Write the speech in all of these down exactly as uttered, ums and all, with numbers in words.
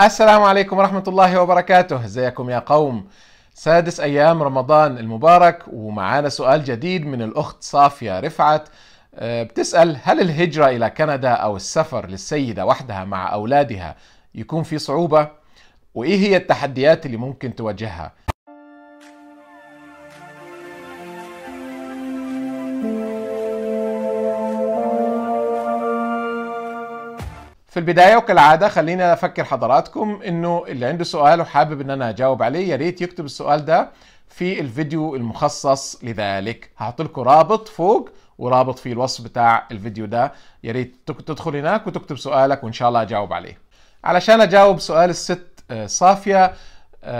السلام عليكم ورحمة الله وبركاته. ازيكم يا قوم؟ سادس أيام رمضان المبارك، ومعانا سؤال جديد من الأخت صافية رفعت بتسأل: هل الهجرة إلى كندا أو السفر للسيدة وحدها مع أولادها يكون في صعوبة؟ وإيه هي التحديات اللي ممكن تواجهها؟ في البداية وكالعادة خلينا أفكر حضراتكم إنه اللي عنده سؤال وحابب إن أنا أجاوب عليه يا ريت يكتب السؤال ده في الفيديو المخصص لذلك. هحط لكم رابط فوق ورابط في الوصف بتاع الفيديو ده، يا ريت تدخل هناك وتكتب سؤالك وإن شاء الله أجاوب عليه. علشان أجاوب سؤال الست صافية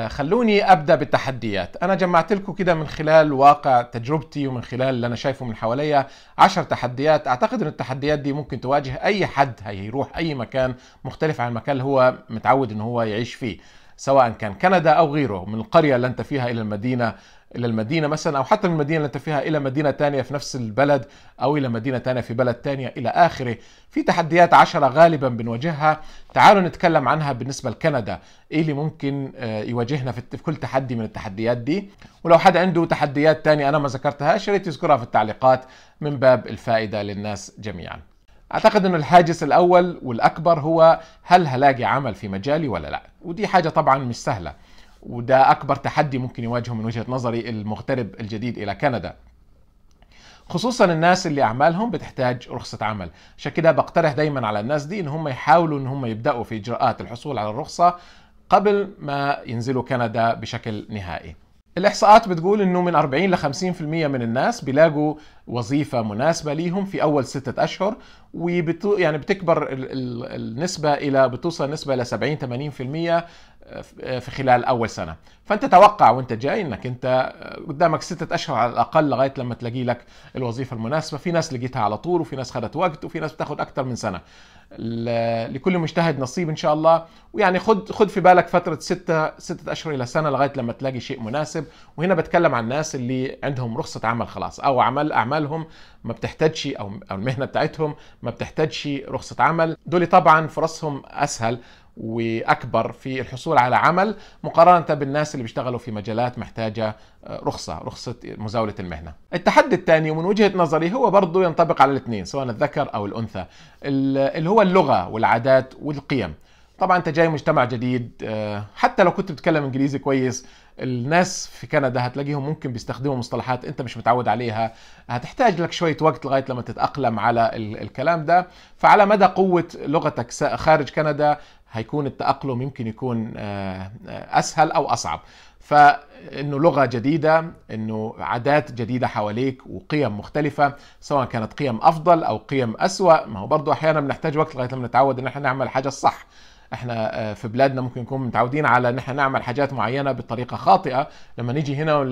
خلوني أبدأ بالتحديات. أنا جمعت لكم كده من خلال واقع تجربتي ومن خلال اللي أنا شايفه من حواليا عشر تحديات. أعتقد أن التحديات دي ممكن تواجه أي حد هيروح أي مكان مختلف عن المكان اللي هو متعود أنه هو يعيش فيه، سواء كان كندا أو غيره، من القرية اللي أنت فيها إلى المدينة إلى المدينة مثلا، أو حتى من المدينة اللي أنت فيها إلى مدينة تانية في نفس البلد أو إلى مدينة تانية في بلد تانية إلى آخره. في تحديات عشرة غالبا بنواجهها، تعالوا نتكلم عنها بالنسبة لكندا، إيه اللي ممكن يواجهنا في كل تحدي من التحديات دي. ولو حد عنده تحديات تانية أنا ما ذكرتهاش يا ريت يذكرها في التعليقات من باب الفائدة للناس جميعا. أعتقد أن الحاجز الأول والأكبر هو هل هلاقي عمل في مجالي ولا لا، ودي حاجة طبعا مش سهلة، وده أكبر تحدي ممكن يواجهه من وجهة نظري المغترب الجديد إلى كندا، خصوصا الناس اللي أعمالهم بتحتاج رخصة عمل. عشان كده بقترح دايما على الناس دي إن هم يحاولوا إن هم يبدأوا في إجراءات الحصول على الرخصة قبل ما ينزلوا كندا بشكل نهائي. الإحصاءات بتقول إنه من أربعين ل خمسين بالمئة من الناس بيلاقوا وظيفة مناسبة ليهم في أول ستة أشهر، وبتو يعني بتكبر النسبة إلى بتوصل النسبة إلى سبعين ثمانين بالمئة في خلال أول سنة. فأنت توقع وأنت جاي إنك أنت قدامك ستة أشهر على الأقل لغاية لما تلاقي لك الوظيفة المناسبة. في ناس لقيتها على طول، وفي ناس خدت وقت، وفي ناس بتاخد أكثر من سنة. لكل مجتهد نصيب إن شاء الله، ويعني خد خد في بالك فترة ستة ستة أشهر إلى سنة لغاية لما تلاقي شيء مناسب. وهنا بتكلم عن الناس اللي عندهم رخصة عمل خلاص، أو عمل أعمالهم ما بتحتاجش أو المهنة بتاعتهم ما بتحتاجش رخصة عمل. دول طبعا فرصهم أسهل وأكبر في الحصول على عمل مقارنة بالناس اللي بيشتغلوا في مجالات محتاجة رخصة رخصة مزاولة المهنة. التحدي الثاني ومن وجهة نظري هو برضه ينطبق على الاثنين سواء الذكر أو الأنثى، اللي هو اللغة والعادات والقيم. طبعا أنت جاي مجتمع جديد، حتى لو كنت بتتكلم إنجليزي كويس الناس في كندا هتلاقيهم ممكن بيستخدموا مصطلحات أنت مش متعود عليها، هتحتاج لك شوية وقت لغاية لما تتأقلم على الكلام ده. فعلى مدى قوة لغتك خارج كندا هيكون التأقلم يمكن يكون أسهل أو أصعب. فإنه لغة جديدة، إنه عادات جديدة حواليك، وقيم مختلفة سواء كانت قيم أفضل أو قيم أسوأ. ما هو برضو أحيانا بنحتاج وقت لغاية لما نتعود إن احنا نعمل حاجة الصح. احنا في بلادنا ممكن نكون متعودين على ان احنا نعمل حاجات معينه بطريقه خاطئه، لما نيجي هنا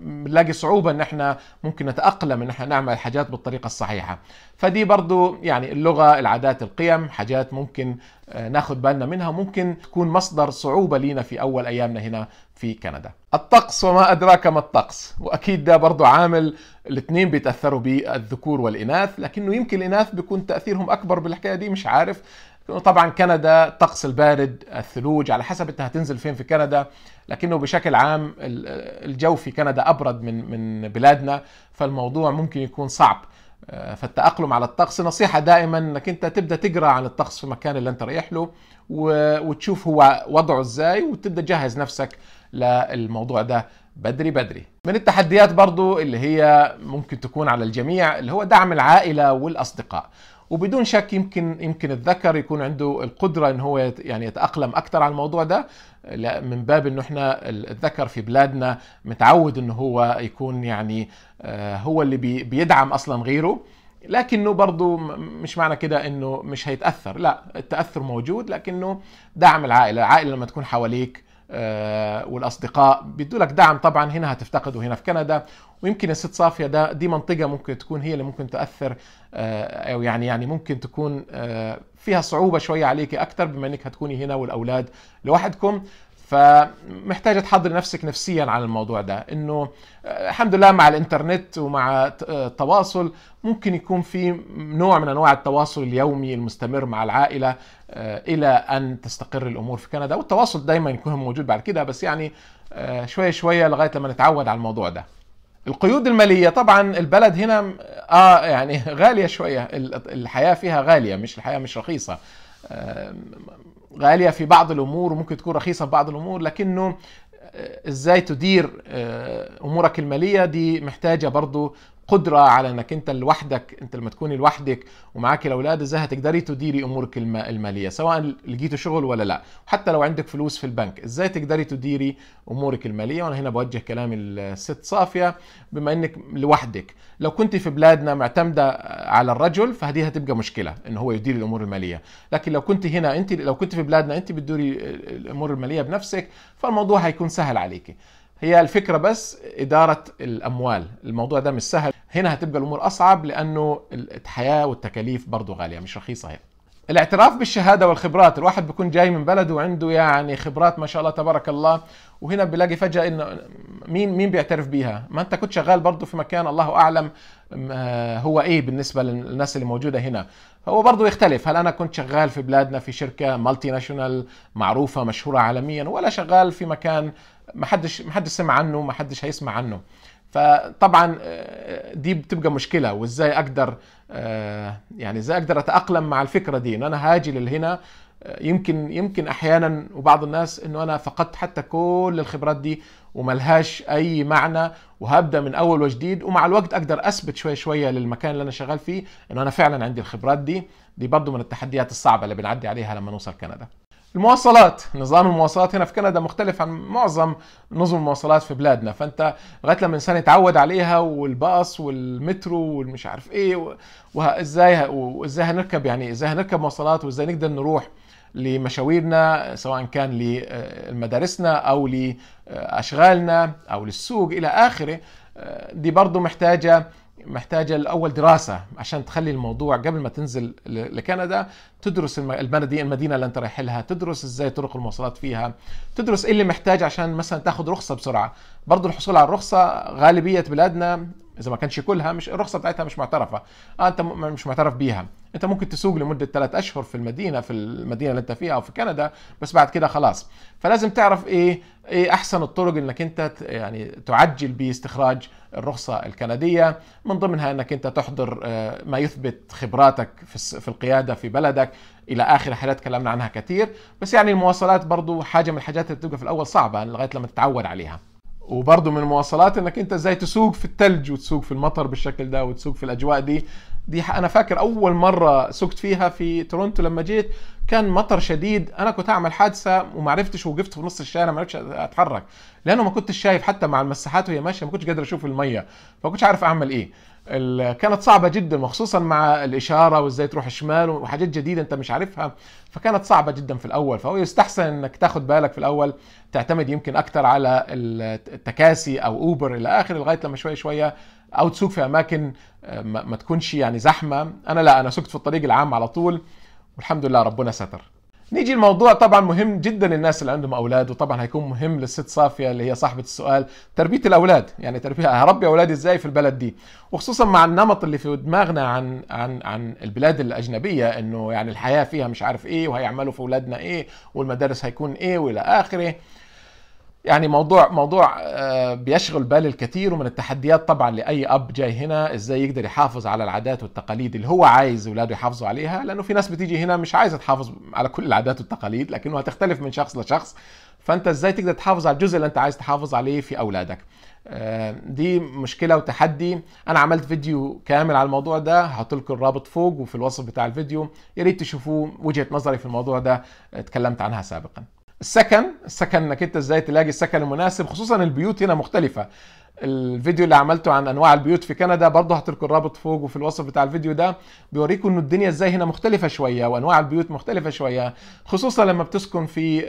بنلاقي صعوبه ان احنا ممكن نتاقلم ان احنا نعمل الحاجات بالطريقه الصحيحه. فدي برضو يعني اللغه، العادات، القيم، حاجات ممكن ناخد بالنا منها، ممكن تكون مصدر صعوبه لينا في اول ايامنا هنا في كندا. الطقس وما ادراك ما الطقس، واكيد ده برضو عامل الاثنين بيتاثروا بيه الذكور والاناث، لكنه يمكن الاناث بيكون تاثيرهم اكبر بالحكايه دي مش عارف. طبعا كندا الطقس البارد، الثلوج، على حسب انت هتنزل فين في كندا، لكنه بشكل عام الجو في كندا ابرد من من بلادنا، فالموضوع ممكن يكون صعب. فالتأقلم على الطقس نصيحة دائما انك انت تبدا تقرا عن الطقس في المكان اللي انت رايح له وتشوف هو وضعه ازاي، وتبدا تجهز نفسك للموضوع ده بدري بدري. من التحديات برضو اللي هي ممكن تكون على الجميع اللي هو دعم العائلة والأصدقاء، وبدون شك يمكن يمكن الذكر يكون عنده القدره ان هو يعني يتاقلم اكثر على الموضوع ده، من باب انه احنا الذكر في بلادنا متعود انه هو يكون يعني هو اللي بيدعم اصلا غيره. لكنه برضه مش معنى كده انه مش هيتاثر، لا التاثر موجود، لكنه دعم العائله، العائله لما تكون حواليك والاصدقاء بيدوا لك دعم، طبعا هنا هتفتقده هنا في كندا. ويمكن الست صافية ده دي منطقة ممكن تكون هي اللي ممكن تأثر أو يعني يعني ممكن تكون فيها صعوبة شوية عليك أكثر، بما أنك هتكوني هنا والأولاد لوحدكم. فمحتاجة تحضر نفسك نفسيا على الموضوع ده، انه الحمد لله مع الانترنت ومع التواصل ممكن يكون في نوع من انواع التواصل اليومي المستمر مع العائلة الى ان تستقر الامور في كندا، والتواصل دايما يكون موجود بعد كده، بس يعني شوية شوية لغاية لما نتعود على الموضوع ده. القيود المالية طبعا البلد هنا اه يعني غالية شوية، الحياة فيها غالية، مش الحياة مش رخيصة، غالية في بعض الأمور وممكن تكون رخيصة في بعض الأمور، لكنه إزاي تدير أمورك المالية دي محتاجة برضو قدرة على أنك أنت لوحدك، أنت لما تكوني لوحدك ومعاك الأولاد إزاي هتقدري تديري أمورك المالية سواء لقيتوا شغل ولا لا، وحتى لو عندك فلوس في البنك إزاي تقدري تديري أمورك المالية. وأنا هنا بوجه كلامي للست صافية، بما أنك لوحدك لو كنت في بلادنا معتمدة على الرجل فهذه هتبقى مشكلة أنه هو يدير الأمور المالية، لكن لو كنت هنا أنت، لو كنت في بلادنا أنت بتديري الأمور المالية بنفسك فالموضوع هيكون سهل عليك. هي الفكرة بس إدارة الأموال، الموضوع ده مش سهل، هنا هتبقى الأمور أصعب لأنه الحياة والتكاليف برضو غالية مش رخيصة هنا. الاعتراف بالشهادة والخبرات، الواحد بيكون جاي من بلده وعنده يعني خبرات ما شاء الله تبارك الله، وهنا بيلاقي فجأة إنه مين مين بيعترف بيها؟ ما أنت كنت شغال برضو في مكان الله أعلم هو إيه بالنسبة للناس اللي موجودة هنا، هو برضو يختلف، هل أنا كنت شغال في بلادنا في شركة مالتي ناشونال معروفة مشهورة عالميا، ولا شغال في مكان ما حدش ما حدش سمع عنه، ما حدش هيسمع عنه. فطبعا دي بتبقى مشكله، وازاي اقدر يعني ازاي اقدر اتاقلم مع الفكره دي ان انا هاجي لهنا. يمكن يمكن احيانا وبعض الناس انه انا فقدت حتى كل الخبرات دي وملهاش اي معنى وهبدا من اول وجديد، ومع الوقت اقدر اثبت شوي شويه للمكان اللي انا شغال فيه انه انا فعلا عندي الخبرات دي. دي برضه من التحديات الصعبه اللي بنعدي عليها لما نوصل كندا. المواصلات، نظام المواصلات هنا في كندا مختلف عن معظم نظم المواصلات في بلادنا، فانت لغايه لما الانسان يتعود عليها والباص والمترو والمش عارف ايه، وازاي وازاي هنركب يعني ازاي هنركب مواصلات وازاي نقدر نروح لمشاويرنا سواء كان لمدارسنا او لاشغالنا او للسوق الى اخره. دي برضو محتاجه محتاجة الأول دراسة عشان تخلي الموضوع قبل ما تنزل لكندا، تدرس المدينة اللي أنت رايح لها، تدرس إزاي طرق المواصلات فيها، تدرس إيه اللي محتاج عشان مثلا تاخد رخصة بسرعة. برضو الحصول على الرخصة غالبية بلادنا إذا ما كانش كلها مش الرخصة بتاعتها مش معترفة، آه أنت مش معترف بيها، أنت ممكن تسوق لمدة ثلاث أشهر في المدينة في المدينة اللي أنت فيها أو في كندا، بس بعد كده خلاص. فلازم تعرف إيه إيه أحسن الطرق إنك أنت يعني تعجل باستخراج الرخصة الكندية، من ضمنها إنك أنت تحضر ما يثبت خبراتك في القيادة في بلدك إلى آخر حاجات تكلمنا عنها كثير. بس يعني المواصلات برضو حاجة من الحاجات اللي بتبقى في الأول صعبة لغاية لما تتعود عليها. وبرضه من المواصلات انك انت ازاي تسوق في الثلج وتسوق في المطر بالشكل ده وتسوق في الاجواء دي. دي انا فاكر اول مره سوقت فيها في تورونتو لما جيت كان مطر شديد، انا كنت اعمل حادثه وما عرفتش، وقفت في نص الشارع ما عرفتش اتحرك لانه ما كنتش شايف حتى مع المساحات وهي ماشيه ما كنتش قادر اشوف الميه، فما كنتش عارف اعمل ايه. كانت صعبه جدا وخصوصا مع الاشاره وازاي تروح شمال وحاجات جديده انت مش عارفها، فكانت صعبه جدا في الاول. فهو يستحسن انك تاخد بالك في الاول، تعتمد يمكن اكثر على التكاسي او اوبر الى اخره لغايه لما شويه شويه، او تسوق في اماكن ما تكونش يعني زحمه. انا لا، انا سوقت في الطريق العام على طول والحمد لله ربنا ستر. نيجي الموضوع طبعا مهم جدا للناس اللي عندهم اولاد، وطبعا هيكون مهم للست صافيه اللي هي صاحبه السؤال، تربيه الاولاد، يعني تربيه هربي اولادي ازاي في البلد دي، وخصوصا مع النمط اللي في دماغنا عن عن عن البلاد الاجنبيه انه يعني الحياه فيها مش عارف ايه وهيعملوا في اولادنا ايه والمدارس هيكون ايه والى اخره. يعني موضوع موضوع بيشغل بال الكثير، ومن التحديات طبعا لاي اب جاي هنا ازاي يقدر يحافظ على العادات والتقاليد اللي هو عايز اولاده يحافظوا عليها، لانه في ناس بتيجي هنا مش عايزه تحافظ على كل العادات والتقاليد لكنه هتختلف من شخص لشخص. فانت ازاي تقدر تحافظ على الجزء اللي انت عايز تحافظ عليه في اولادك، دي مشكله وتحدي. انا عملت فيديو كامل على الموضوع ده، هحط لكم الرابط فوق وفي الوصف بتاع الفيديو، يا ريت تشوفوا وجهه نظري في الموضوع ده اتكلمت عنها سابقا. السكن، السكن انك انت ازاي تلاقي السكن المناسب، خصوصا البيوت هنا مختلفة. الفيديو اللي عملته عن انواع البيوت في كندا برضه هتركوا الرابط فوق وفي الوصف بتاع الفيديو ده، بيوريكم انه الدنيا ازاي هنا مختلفة شوية وانواع البيوت مختلفة شوية، خصوصا لما بتسكن في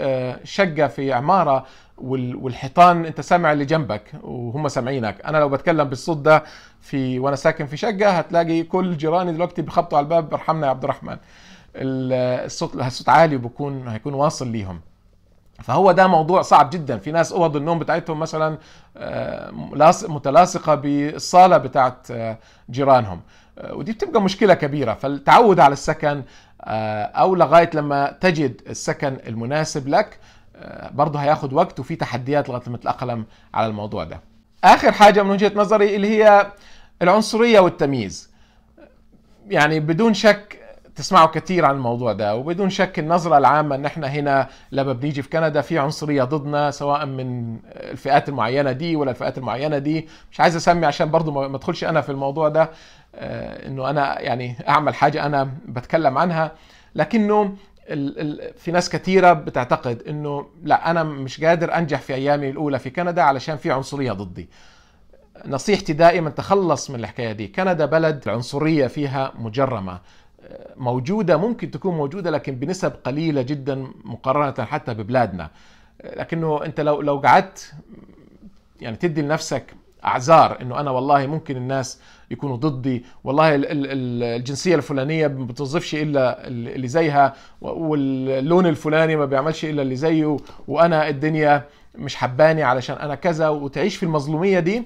شقة في عمارة والحيطان انت سامع اللي جنبك وهم سامعينك. انا لو بتكلم بالصوت ده في وانا ساكن في شقة هتلاقي كل جيراني دلوقتي بيخبطوا على الباب ارحمنا يا عبد الرحمن، الصوت الصوت عالي وبكون هيكون واصل ليهم. فهو ده موضوع صعب جدا. في ناس اوض النوم بتاعتهم مثلا متلاصقه بالصاله بتاعت جيرانهم، ودي بتبقى مشكله كبيره. فالتعود على السكن او لغايه لما تجد السكن المناسب لك برضه هياخد وقت، وفي تحديات لغايه ما تتاقلم على الموضوع ده. اخر حاجه من وجهه نظري اللي هي العنصريه والتمييز. يعني بدون شك تسمعوا كثير عن الموضوع ده، وبدون شك النظرة العامة ان احنا هنا لما بنيجي في كندا في عنصرية ضدنا، سواء من الفئات المعينة دي ولا الفئات المعينة دي. مش عايز اسمي عشان برضو ما ادخلش انا في الموضوع ده انه انا يعني اعمل حاجة انا بتكلم عنها، لكنه في ناس كثيرة بتعتقد انه لا، انا مش قادر انجح في ايامي الاولى في كندا علشان في عنصرية ضدي. نصيحتي دائما تخلص من الحكاية دي. كندا بلد العنصرية فيها مجرمة، موجودة، ممكن تكون موجودة لكن بنسب قليلة جدا مقارنة حتى ببلادنا. لكنه انت لو لو قعدت يعني تدي لنفسك اعذار انه انا والله ممكن الناس يكونوا ضدي، والله الجنسية الفلانية ما بتوظفش الا اللي زيها، واللون الفلاني ما بيعملش الا اللي زيه، وانا الدنيا مش حباني علشان انا كذا، وتعيش في المظلومية دي،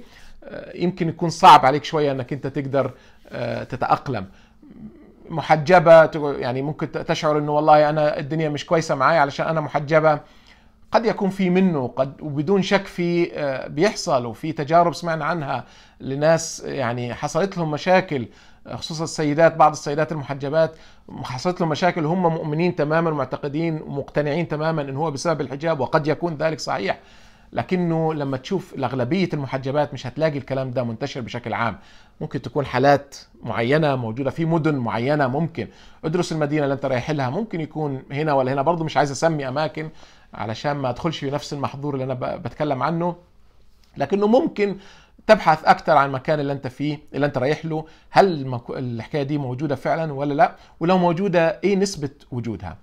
يمكن يكون صعب عليك شوية انك انت تقدر تتأقلم. محجبة يعني ممكن تشعر انه والله انا الدنيا مش كويسة معايا علشان انا محجبة. قد يكون في منه قد، وبدون شك في بيحصل، وفي تجارب سمعنا عنها لناس يعني حصلت لهم مشاكل، خصوصا السيدات، بعض السيدات المحجبات حصلت لهم مشاكل هم مؤمنين تماما ومعتقدين ومقتنعين تماما ان هو بسبب الحجاب، وقد يكون ذلك صحيح. لكنه لما تشوف الأغلبية المحجبات مش هتلاقي الكلام ده منتشر بشكل عام. ممكن تكون حالات معينة موجودة في مدن معينة، ممكن ادرس المدينة اللي انت رايح لها، ممكن يكون هنا ولا هنا. برضو مش عايز اسمي اماكن علشان ما ادخلش في نفس المحظور اللي انا بتكلم عنه، لكنه ممكن تبحث اكتر عن المكان اللي انت فيه، اللي انت رايح له، هل الحكاية دي موجودة فعلا ولا لا، ولو موجودة ايه نسبة وجودها.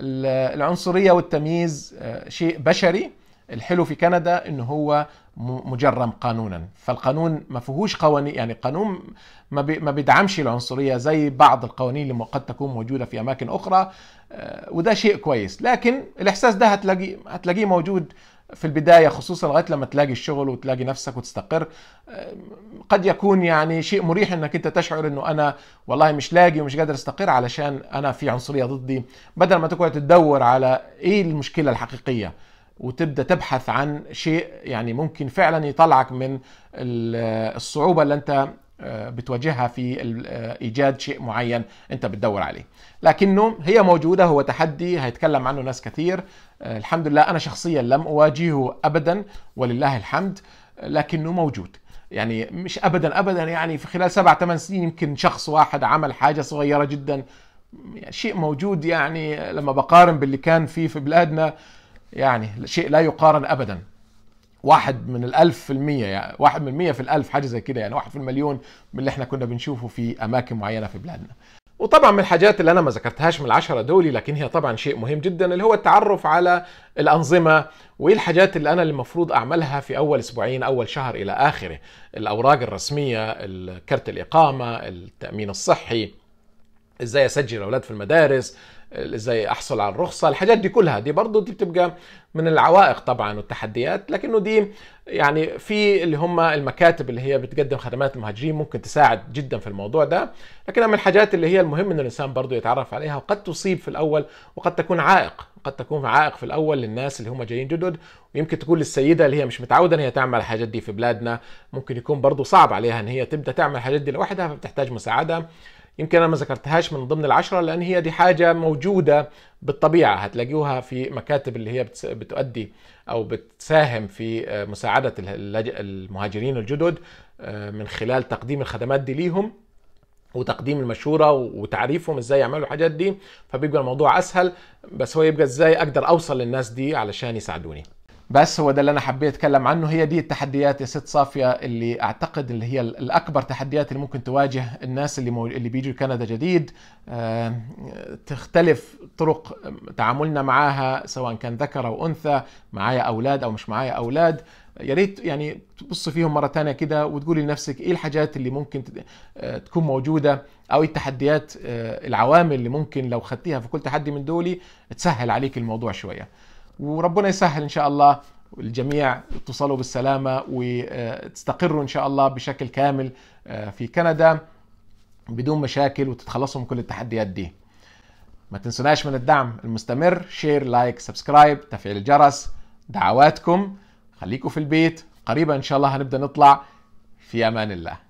العنصرية والتمييز شيء بشري. الحلو في كندا انه هو مجرم قانونا، فالقانون ما فيهوش قوانين، يعني قانون ما ما بيدعمش العنصريه زي بعض القوانين اللي قد تكون موجوده في اماكن اخرى، وده شيء كويس. لكن الاحساس ده هتلاقي هتلاقيه موجود في البدايه، خصوصا لغايه لما تلاقي الشغل وتلاقي نفسك وتستقر. قد يكون يعني شيء مريح انك انت تشعر انه انا والله مش لاقي ومش قادر استقر علشان انا في عنصريه ضدي، بدل ما تقعد تدور على ايه المشكله الحقيقيه وتبدأ تبحث عن شيء يعني ممكن فعلا يطلعك من الصعوبة اللي انت بتواجهها في إيجاد شيء معين انت بتدور عليه. لكنه هي موجودة، هو تحدي هيتكلم عنه ناس كثير. الحمد لله أنا شخصيا لم أواجهه أبدا ولله الحمد، لكنه موجود. يعني مش أبدا أبدا، يعني في خلال سبع ثمان سنين يمكن شخص واحد عمل حاجة صغيرة جدا، شيء موجود. يعني لما بقارن باللي كان فيه في بلادنا يعني شيء لا يقارن أبدا. واحد من الألف في المية، يعني واحد من المية في الألف، حاجة زي كده، يعني واحد في المليون من اللي احنا كنا بنشوفه في أماكن معينة في بلادنا. وطبعا من الحاجات اللي أنا ما ذكرتهاش من العشرة دولي، لكن هي طبعا شيء مهم جدا، اللي هو التعرف على الأنظمة، وإيه الحاجات اللي أنا اللي المفروض أعملها في أول أسبوعين، أول شهر إلى آخره. الأوراق الرسمية، كرت الإقامة، التأمين الصحي، إزاي أسجل الأولاد في المدارس، ازاي احصل على الرخصه. الحاجات دي كلها دي برضو دي بتبقى من العوائق طبعا والتحديات، لكنه دي يعني في اللي هم المكاتب اللي هي بتقدم خدمات المهاجرين ممكن تساعد جدا في الموضوع ده. لكن من الحاجات اللي هي المهم ان الانسان برضو يتعرف عليها، وقد تصيب في الاول، وقد تكون عائق، قد تكون عائق في الاول للناس اللي هم جايين جدد، ويمكن تكون للسيده اللي هي مش متعوده ان هي تعمل الحاجات دي في بلادنا، ممكن يكون برضو صعب عليها ان هي تبدا تعمل الحاجات دي لوحدها، فبتحتاج مساعده. يمكن أنا ما ذكرتهاش من ضمن العشرة لأن هي دي حاجة موجودة بالطبيعة، هتلاقيوها في مكاتب اللي هي بتؤدي أو بتساهم في مساعدة المهاجرين الجدد من خلال تقديم الخدمات دي ليهم، وتقديم المشورة، وتعريفهم إزاي يعملوا الحاجات دي، فبيبقى الموضوع أسهل. بس هو يبقى إزاي أقدر أوصل للناس دي علشان يساعدوني. بس هو ده اللي انا حبيت اتكلم عنه. هي دي التحديات يا ست صافيه اللي اعتقد اللي هي الاكبر تحديات اللي ممكن تواجه الناس اللي مو... اللي بيجوا كندا جديد. أه... تختلف طرق تعاملنا معاها، سواء كان ذكر او انثى، معايا اولاد او مش معايا اولاد. يا ريت يعني تبص فيهم مره ثانيه كده وتقولي لنفسك ايه الحاجات اللي ممكن تكون موجوده، او التحديات، العوامل اللي ممكن لو خدتيها في كل تحدي من دولي تسهل عليك الموضوع شويه. وربنا يسهل إن شاء الله الجميع تصلوا بالسلامة وتستقروا إن شاء الله بشكل كامل في كندا بدون مشاكل وتتخلصوا من كل التحديات دي. ما تنسوناش من الدعم المستمر، شير، لايك، سبسكرايب، تفعيل الجرس، دعواتكم. خليكم في البيت، قريبا إن شاء الله هنبدأ نطلع. في أمان الله.